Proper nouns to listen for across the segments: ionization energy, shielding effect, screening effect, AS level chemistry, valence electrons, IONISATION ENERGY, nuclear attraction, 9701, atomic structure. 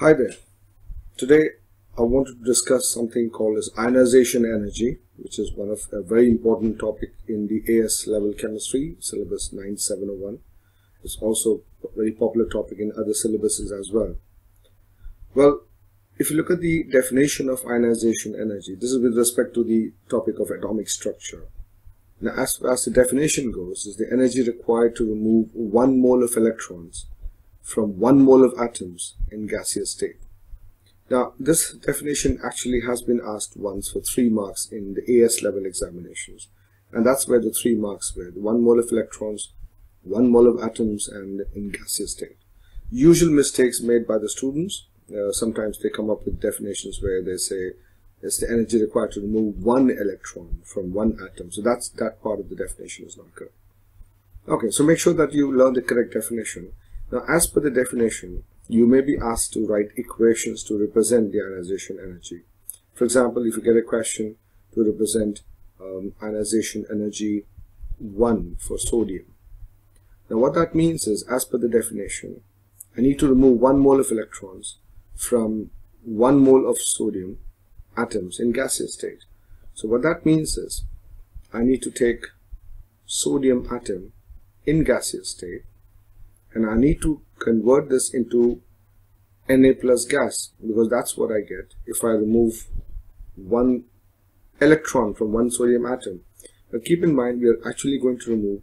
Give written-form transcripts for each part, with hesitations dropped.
Hi there. Today I wanted to discuss something called as ionization energy, which is one of a very important topic in the AS level chemistry syllabus 9701. It's also a very popular topic in other syllabuses as well. Well, if you look at the definition of ionization energy, this is with respect to the topic of atomic structure. Now, as far as the definition goes, is the energy required to remove 1 mole of electrons from 1 mole of atoms in gaseous state. Now, this definition actually has been asked once for 3 marks in the AS level examinations, and that's where the 3 marks were: the 1 mole of electrons, 1 mole of atoms, and in gaseous state. Usual mistakes made by the students. Sometimes they come up with definitions where they say it's the energy required to remove 1 electron from 1 atom. So that part of the definition is not correct. Okay, so make sure that you learn the correct definition. Now, as per the definition, you may be asked to write equations to represent the ionization energy. For example, if you get a question to represent ionization energy 1 for sodium. Now, what that means is, as per the definition, I need to remove 1 mole of electrons from 1 mole of sodium atoms in gaseous state. So what that means is, I need to take sodium atom in gaseous state, and I need to convert this into Na plus gas, because that's what I get if I remove 1 electron from 1 sodium atom. Now keep in mind, we are actually going to remove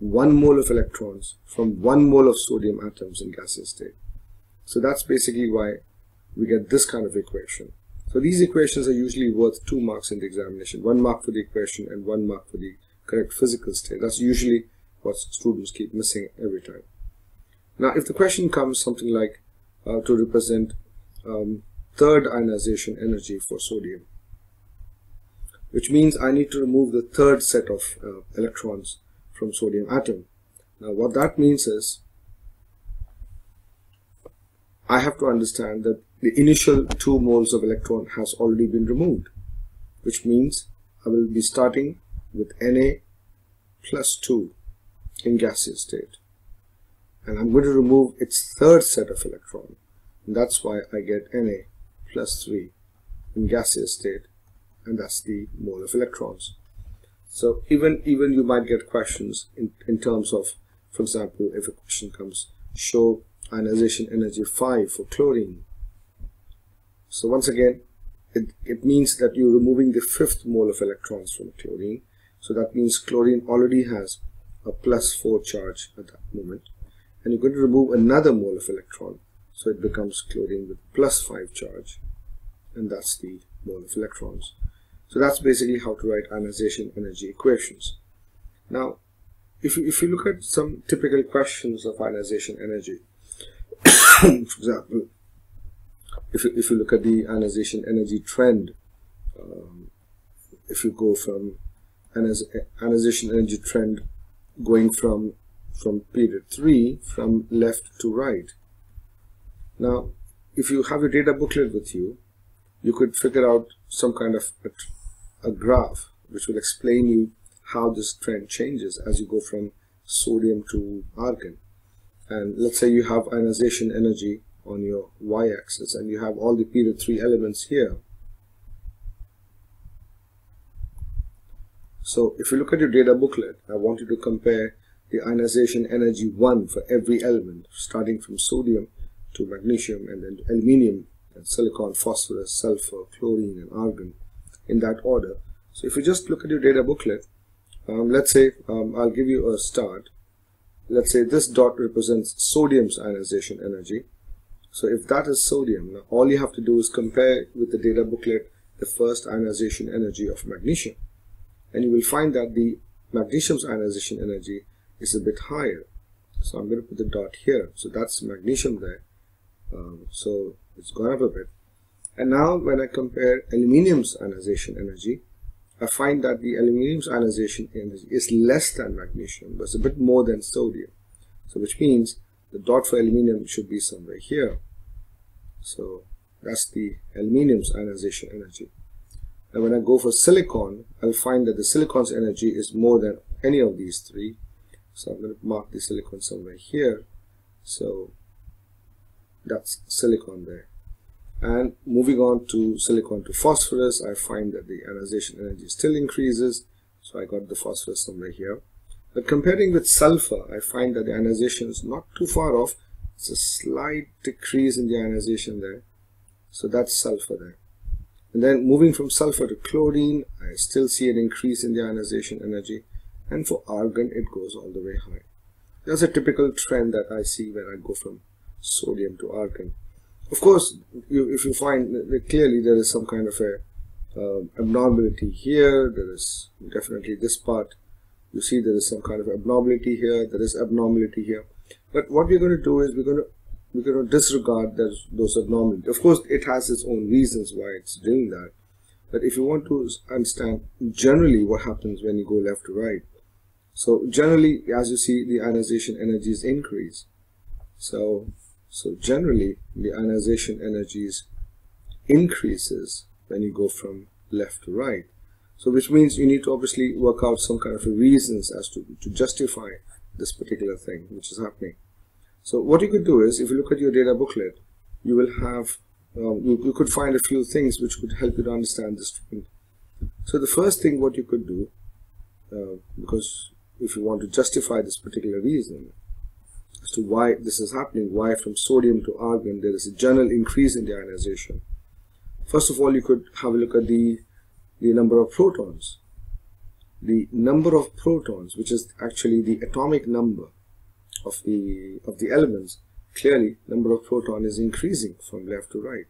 1 mole of electrons from 1 mole of sodium atoms in gaseous state. So that's basically why we get this kind of equation. So these equations are usually worth 2 marks in the examination, 1 mark for the equation and 1 mark for the correct physical state. That's usually what students keep missing every time. Now, if the question comes something like to represent third ionization energy for sodium, which means I need to remove the 3rd set of electrons from sodium atom. Now, what that means is, I have to understand that the initial 2 moles of electron has already been removed, which means I will be starting with Na plus 2 in gaseous state, and I'm going to remove its 3rd set of electron, and that's why I get Na plus 3 in gaseous state, and that's the mole of electrons. So even you might get questions in terms of, for example, if a question comes, show ionization energy 5 for chlorine. So once again, it means that you're removing the 5th mole of electrons from chlorine. So that means chlorine already has a +4 charge at that moment, and you're going to remove another mole of electron, so it becomes chlorine with +5 charge, and that's the mole of electrons. So that's basically how to write ionization energy equations. Now, if you look at some typical questions of ionization energy, for example, if you look at the ionization energy trend, if you go from ionization energy trend going from period 3 from left to right. Now, if you have your data booklet with you, you could figure out some kind of a graph which will explain you how this trend changes as you go from sodium to argon. And let's say you have ionization energy on your y-axis, and you have all the period 3 elements here. So if you look at your data booklet, I want you to compare the ionization energy 1 for every element, starting from sodium to magnesium, and then aluminium, and silicon, phosphorus, sulfur, chlorine, and argon, in that order. So if you just look at your data booklet, let's say I'll give you a start. Let's say this dot represents sodium's ionization energy. So if that is sodium, now all you have to do is compare with the data booklet the 1st ionization energy of magnesium, and you will find that the magnesium's ionization energy is a bit higher. So I'm going to put the dot here. So that's magnesium there. So it's gone up a bit. And now when I compare aluminium's ionization energy, I find that the aluminium's ionization energy is less than magnesium, but it's a bit more than sodium. So which means the dot for aluminium should be somewhere here. So that's the aluminium's ionization energy. Now when I go for silicon, I'll find that the silicon's energy is more than any of these 3. So I'm going to mark the silicon somewhere here. So that's silicon there. And moving on to silicon to phosphorus, I find that the ionization energy still increases, so I got the phosphorus somewhere here. But comparing with sulfur, I find that the ionization is not too far off. It's a slight decrease in the ionization there, so that's sulfur there. And then moving from sulfur to chlorine, I still see an increase in the ionization energy, and for argon it goes all the way high. That's a typical trend that I see when I go from sodium to argon. Of course, if you find that clearly there is some kind of a abnormality here, there is definitely this part, you see there is some kind of abnormality here, there is abnormality here. But what we're going to do is we're going to disregard those abnormalities. Of course, it has its own reasons why it's doing that. But if you want to understand generally what happens when you go left to right, so generally, as you see, the ionization energies increase. So generally, the ionization energies increases when you go from left to right. So which means you need to obviously work out some kind of reasons as to justify this particular thing which is happening. So what you could do is, if you look at your data booklet, you will have you could find a few things which could help you to understand this trend. So the first thing what you could do, because if you want to justify this particular reason as to why this is happening, why from sodium to argon there is a general increase in the ionization, first of all you could have a look at the number of protons. The number of protons, which is actually the atomic number of the elements, clearly number of proton is increasing from left to right.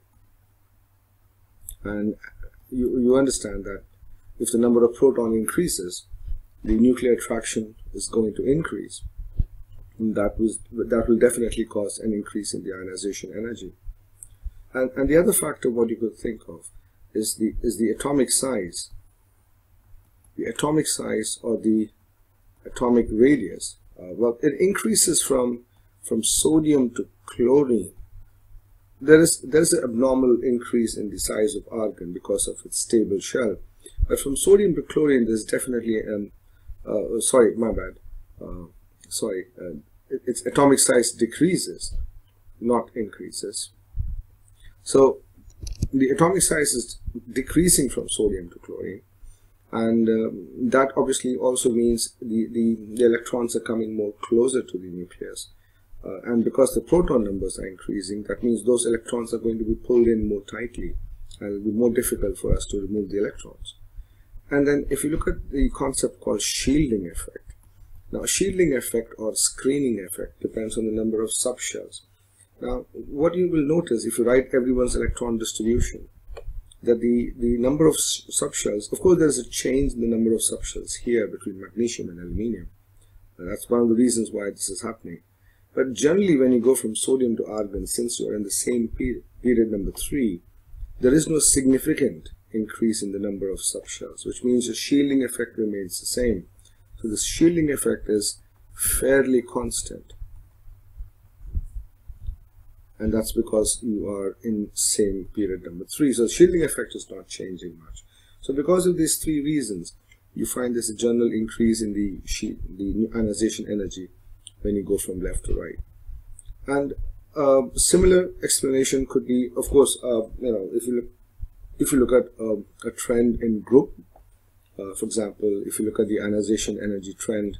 And you understand that if the number of proton increases, the nuclear attraction is going to increase. And that will definitely cause an increase in the ionization energy. And the other factor what you could think of is the atomic size. The atomic size or the atomic radius, well, it increases from sodium to chlorine. There is an abnormal increase in the size of argon because of its stable shell, but from sodium to chlorine there's definitely an its atomic size decreases, not increases. So the atomic size is decreasing from sodium to chlorine. And that obviously also means the electrons are coming more closer to the nucleus. And because the proton numbers are increasing, that means those electrons are going to be pulled in more tightly. And it will be more difficult for us to remove the electrons. And then if you look at the concept called shielding effect. Now, shielding effect or screening effect depends on the number of subshells. Now, what you will notice if you write everyone's electron distribution, that the number of subshells, of course there is a change in the number of subshells here between magnesium and aluminium, and that's one of the reasons why this is happening. But generally when you go from sodium to argon, since you are in the same period number 3, there is no significant increase in the number of subshells, which means the shielding effect remains the same. So this shielding effect is fairly constant, and that's because you are in same period number 3. So shielding effect is not changing much. So because of these three reasons, you find there's a general increase in the ionization energy when you go from left to right. And a similar explanation could be, of course, if you look at a trend in group, for example, if you look at the ionization energy trend,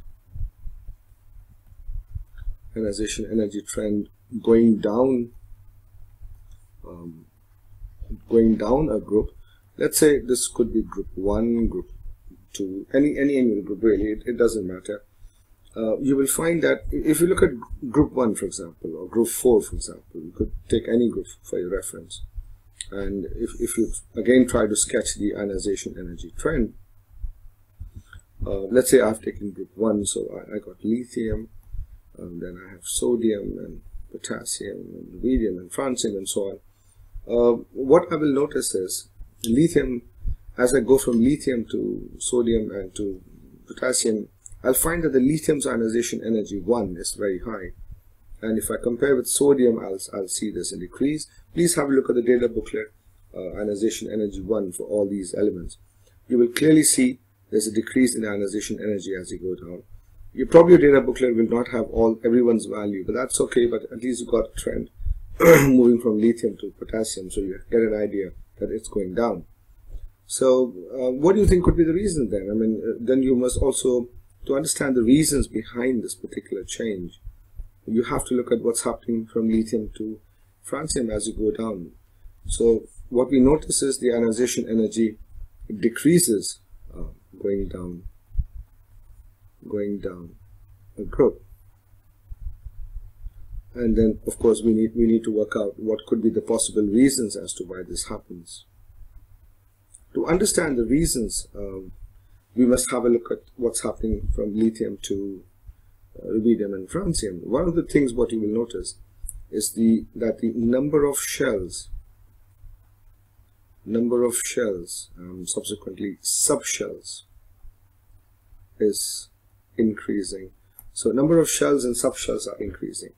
going down a group. Let's say this could be group 1, group 2, any group really, it doesn't matter. You will find that if you look at group 1, for example, or group 4, for example, you could take any group for your reference. And if you again try to sketch the ionization energy trend, let's say I've taken group 1, so I got lithium, and then I have sodium and potassium and rubidium and francium and so on. What I will notice is lithium, as I go from lithium to sodium and to potassium, I'll find that the lithium's ionization energy 1 is very high. And if I compare with sodium, I'll see there's a decrease. Please have a look at the data booklet, ionization energy 1 for all these elements. You will clearly see there's a decrease in ionization energy as you go down. Your data booklet will not have everyone's value, but that's okay, but at least you got a trend moving from lithium to potassium, so you get an idea that it's going down. So what do you think could be the reason then? I mean, then you must also, to understand the reasons behind this particular change, you have to look at what's happening from lithium to francium as you go down. So what we notice is the ionization energy decreases going down a group. And then, of course, we need to work out what could be the possible reasons as to why this happens. To understand the reasons, we must have a look at what's happening from lithium to rubidium and francium. One of the things what you will notice is that the number of shells, subsequently subshells, is increasing. So number of shells and subshells are increasing.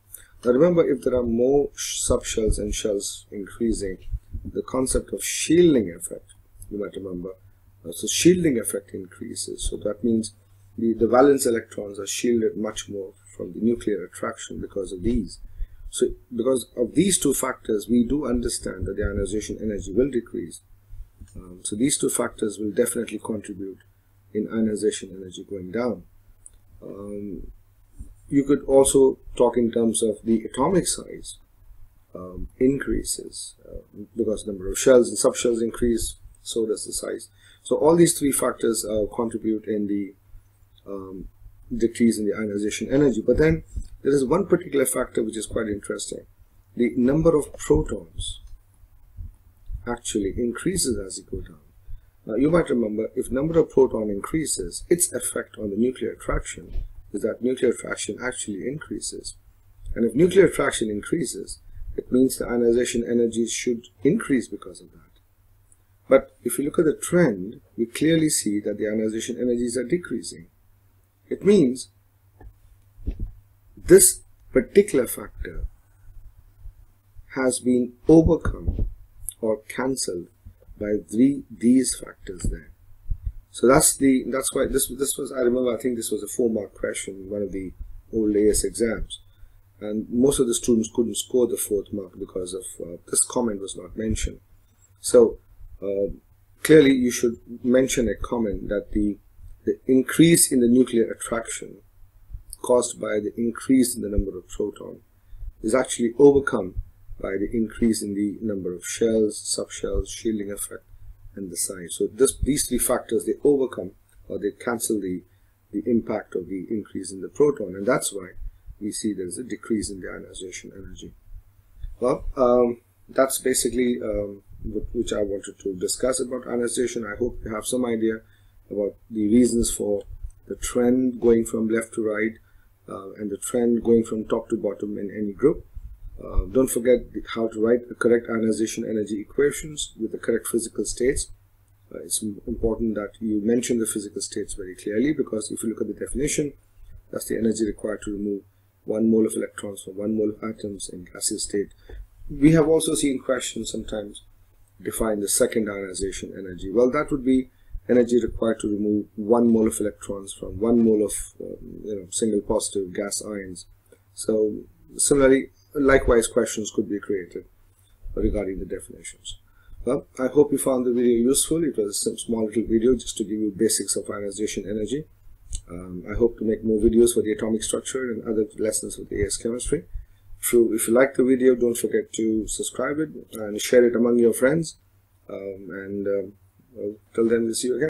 Now remember, if there are more subshells and shells increasing, the concept of shielding effect, you might remember, so shielding effect increases. So that means the valence electrons are shielded much more from the nuclear attraction because of these. So because of these two factors, we do understand that the ionization energy will decrease. So these two factors will definitely contribute in ionization energy going down. You could also talk in terms of the atomic size increases, because the number of shells and subshells increase, so does the size. So all these three factors contribute in the decrease in the ionization energy. But then there is one particular factor which is quite interesting. The number of protons actually increases as you go down. Now you might remember, if number of proton increases, its effect on the nuclear attraction is that nuclear attraction actually increases. And if nuclear attraction increases, it means the ionization energy should increase because of that. But if you look at the trend, we clearly see that the ionization energies are decreasing. It means this particular factor has been overcome or cancelled by these factors there. So that's why this was, I remember, I think this was a 4-mark question in one of the old AS exams, and most of the students couldn't score the 4th mark because of this comment was not mentioned. So clearly you should mention a comment that the increase in the nuclear attraction caused by the increase in the number of proton is actually overcome by the increase in the number of shells, subshells, shielding effect, and the size. So these three factors, they overcome or they cancel the impact of the increase in the proton, and that's why we see there's a decrease in the ionization energy. Well, that's basically which I wanted to discuss about ionization. I hope you have some idea about the reasons for the trend going from left to right and the trend going from top to bottom in any group. Don't forget how to write the correct ionization energy equations with the correct physical states. It's important that you mention the physical states very clearly, because if you look at the definition, that's the energy required to remove 1 mole of electrons from 1 mole of atoms in gaseous state. We have also seen questions sometimes define the second ionization energy. Well, that would be energy required to remove 1 mole of electrons from 1 mole of single positive gas ions. So similarly, likewise, questions could be created regarding the definitions. Well, I hope you found the video useful. It was a small little video just to give you basics of ionization energy. I hope to make more videos for the atomic structure and other lessons of the AS chemistry. If you like the video, don't forget to subscribe it and share it among your friends. Till then, we'll see you again.